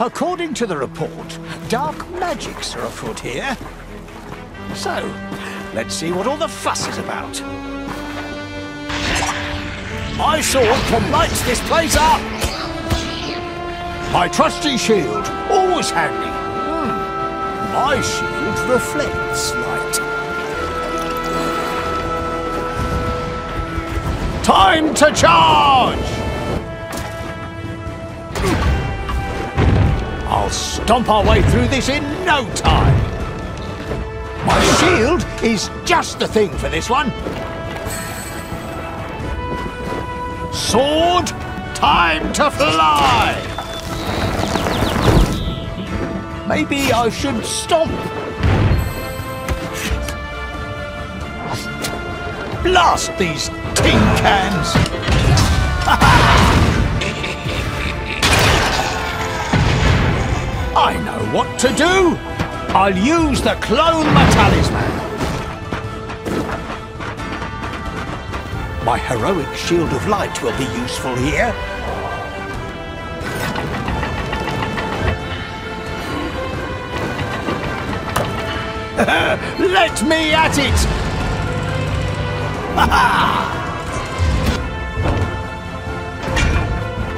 According to the report, dark magics are afoot here. So, let's see what all the fuss is about. My sword can light this place up! My trusty shield, always handy. My shield reflects light. Time to charge! I'll stomp our way through this in no time. My shield is just the thing for this one. Sword, time to fly! Maybe I should stomp. Blast these tin cans! I know what to do! I'll use the clone talisman. My heroic shield of light will be useful here. Let me at it!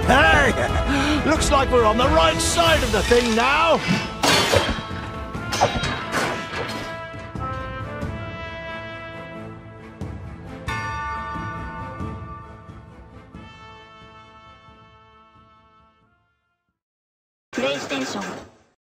Hey! Looks like we're on the right side of the thing now. PlayStation.